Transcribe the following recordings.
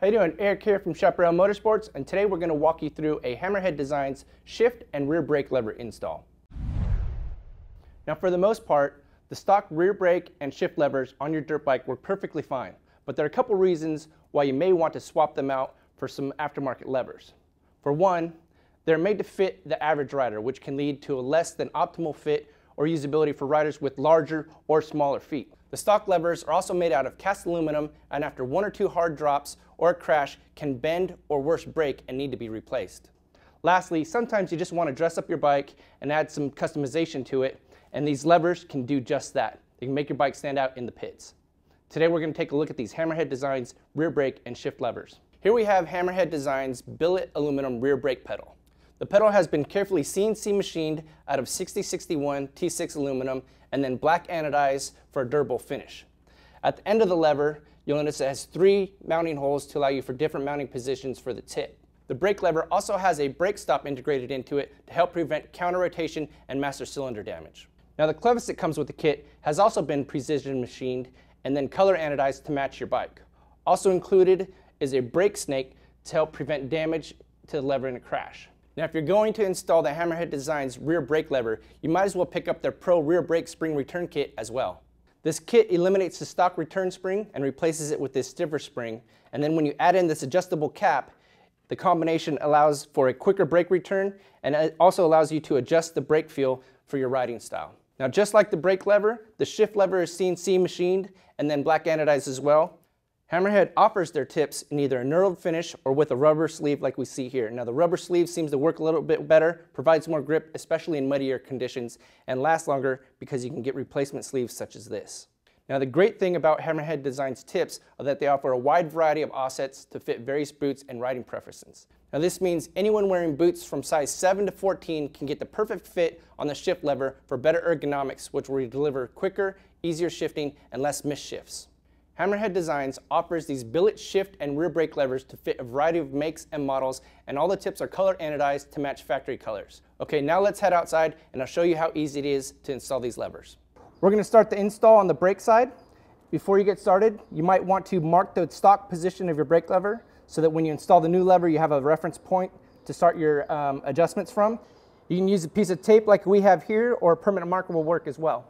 How you doing? Eric here from Chaparral Motorsports, and today we're going to walk you through a Hammerhead Designs shift and rear brake lever install. Now, for the most part, the stock rear brake and shift levers on your dirt bike work perfectly fine, but there are a couple reasons why you may want to swap them out for some aftermarket levers. For one, they're made to fit the average rider, which can lead to a less than optimal fit or usability for riders with larger or smaller feet. The stock levers are also made out of cast aluminum, and after one or two hard drops or a crash can bend or worse break and need to be replaced. Lastly, sometimes you just want to dress up your bike and add some customization to it, and these levers can do just that. They can make your bike stand out in the pits. Today we're going to take a look at these Hammerhead Designs rear brake and shift levers. Here we have Hammerhead Designs billet aluminum rear brake pedal. The pedal has been carefully CNC machined out of 6061 T6 aluminum and then black anodized for a durable finish. At the end of the lever, you'll notice it has three mounting holes to allow you for different mounting positions for the tip. The brake lever also has a brake stop integrated into it to help prevent counter rotation and master cylinder damage. Now, the clevis that comes with the kit has also been precision machined and then color anodized to match your bike. Also included is a brake snake to help prevent damage to the lever in a crash. Now, if you're going to install the Hammerhead Designs rear brake lever, you might as well pick up their Pro Rear Brake Spring Return Kit as well. This kit eliminates the stock return spring and replaces it with this stiffer spring, and then when you add in this adjustable cap, the combination allows for a quicker brake return, and it also allows you to adjust the brake feel for your riding style. Now, just like the brake lever, the shift lever is CNC machined and then black anodized as well. Hammerhead offers their tips in either a knurled finish or with a rubber sleeve like we see here. Now, the rubber sleeve seems to work a little bit better, provides more grip, especially in muddier conditions, and lasts longer because you can get replacement sleeves such as this. Now, the great thing about Hammerhead Designs tips are that they offer a wide variety of offsets to fit various boots and riding preferences. Now, this means anyone wearing boots from size 7 to 14 can get the perfect fit on the shift lever for better ergonomics, which will deliver quicker, easier shifting, and less missed shifts. Hammerhead Designs offers these billet shift and rear brake levers to fit a variety of makes and models, and all the tips are color anodized to match factory colors. Okay, now let's head outside and I'll show you how easy it is to install these levers. We're going to start the install on the brake side. Before you get started, you might want to mark the stock position of your brake lever so that when you install the new lever, you have a reference point to start your adjustments from. You can use a piece of tape like we have here, or a permanent marker will work as well.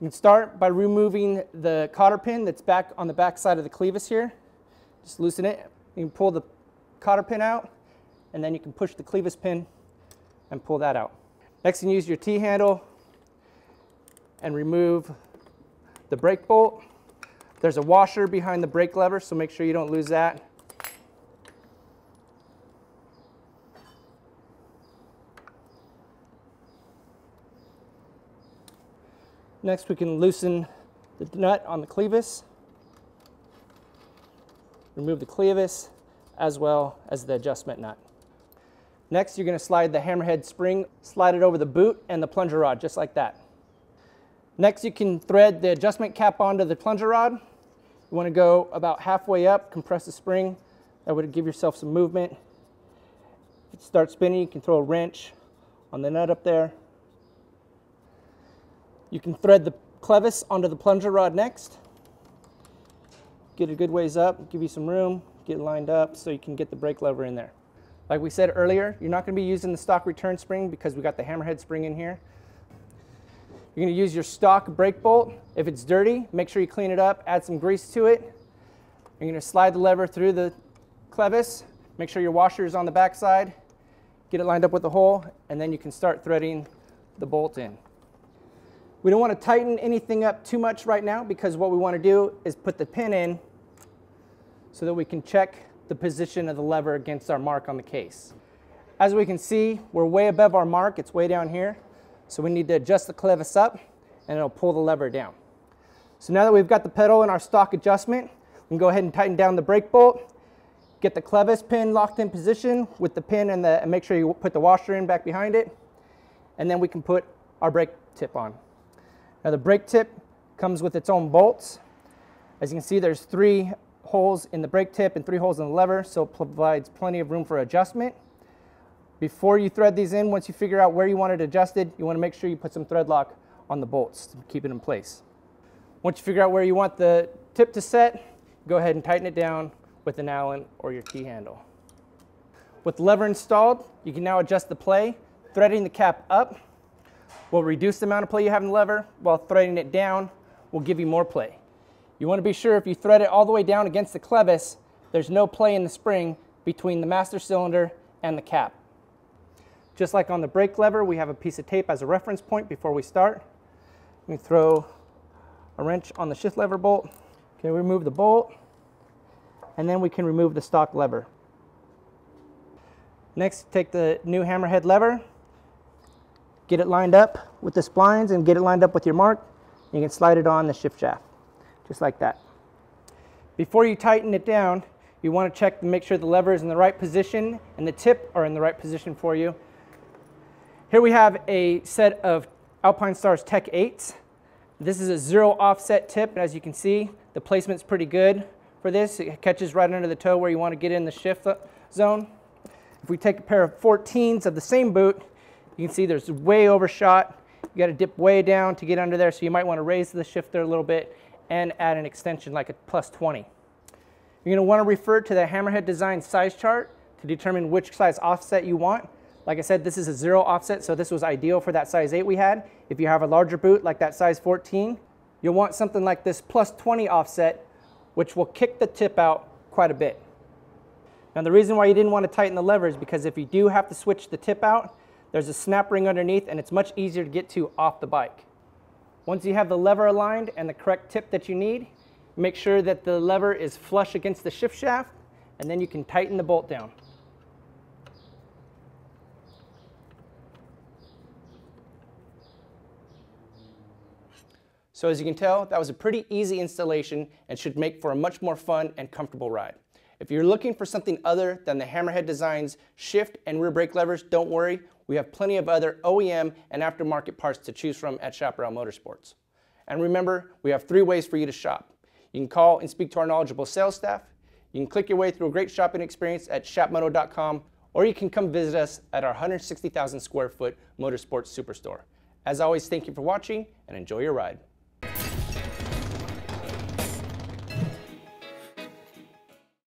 You can start by removing the cotter pin that's back on the back side of the clevis here. Just loosen it. You can pull the cotter pin out, and then you can push the clevis pin and pull that out. Next, you can use your T-handle and remove the brake bolt. There's a washer behind the brake lever, so make sure you don't lose that. Next, we can loosen the nut on the clevis, remove the clevis, as well as the adjustment nut. Next, you're going to slide the Hammerhead spring, slide it over the boot and the plunger rod, just like that. Next, you can thread the adjustment cap onto the plunger rod. You want to go about halfway up, compress the spring. That would give yourself some movement. If it starts spinning, you can throw a wrench on the nut up there. You can thread the clevis onto the plunger rod next. Get a good ways up, give you some room, get lined up so you can get the brake lever in there. Like we said earlier, you're not going to be using the stock return spring because we got the Hammerhead spring in here. You're going to use your stock brake bolt. If it's dirty, make sure you clean it up, add some grease to it. You're going to slide the lever through the clevis, make sure your washer is on the back side, get it lined up with the hole, and then you can start threading the bolt in. We don't want to tighten anything up too much right now because what we want to do is put the pin in so that we can check the position of the lever against our mark on the case. As we can see, we're way above our mark. It's way down here. So we need to adjust the clevis up and it'll pull the lever down. So now that we've got the pedal in our stock adjustment, we can go ahead and tighten down the brake bolt, get the clevis pin locked in position with the pin and make sure you put the washer in back behind it. And then we can put our brake tip on. Now, the brake tip comes with its own bolts. As you can see, there's three holes in the brake tip and three holes in the lever, so it provides plenty of room for adjustment. Before you thread these in, once you figure out where you want it adjusted, you want to make sure you put some thread lock on the bolts to keep it in place. Once you figure out where you want the tip to set, go ahead and tighten it down with an Allen or your key handle. With the lever installed, you can now adjust the play. Threading the cap up will reduce the amount of play you have in the lever, while threading it down will give you more play. You want to be sure if you thread it all the way down against the clevis, there's no play in the spring between the master cylinder and the cap. Just like on the brake lever, we have a piece of tape as a reference point before we start. We throw a wrench on the shift lever bolt. Okay, we remove the bolt, and then we can remove the stock lever. Next, take the new Hammerhead lever, get it lined up with the splines and get it lined up with your mark. You can slide it on the shift shaft, just like that. Before you tighten it down, you want to check to make sure the lever is in the right position and the tip are in the right position for you. Here we have a set of Alpine Stars Tech 8s. This is a 0 offset tip, and as you can see, the placement's pretty good for this. It catches right under the toe where you want to get in the shift zone. If we take a pair of 14s of the same boot, you can see there's way overshot. You got to dip way down to get under there, so you might want to raise the shifter a little bit and add an extension like a plus 20. You're going to want to refer to the Hammerhead Design size chart to determine which size offset you want. Like I said, this is a 0 offset, so this was ideal for that size 8 we had. If you have a larger boot like that size 14, you'll want something like this plus 20 offset, which will kick the tip out quite a bit. Now the reason why you didn't want to tighten the lever is because if you do have to switch the tip out, there's a snap ring underneath and it's much easier to get to off the bike. Once you have the lever aligned and the correct tip that you need, make sure that the lever is flush against the shift shaft, and then you can tighten the bolt down. So as you can tell, that was a pretty easy installation and should make for a much more fun and comfortable ride. If you're looking for something other than the Hammerhead Designs shift and rear brake levers, don't worry. We have plenty of other OEM and aftermarket parts to choose from at Chaparral Motorsports. And remember, we have 3 ways for you to shop. You can call and speak to our knowledgeable sales staff. You can click your way through a great shopping experience at chapmoto.com, or you can come visit us at our 160,000 square foot Motorsports Superstore. As always, thank you for watching and enjoy your ride.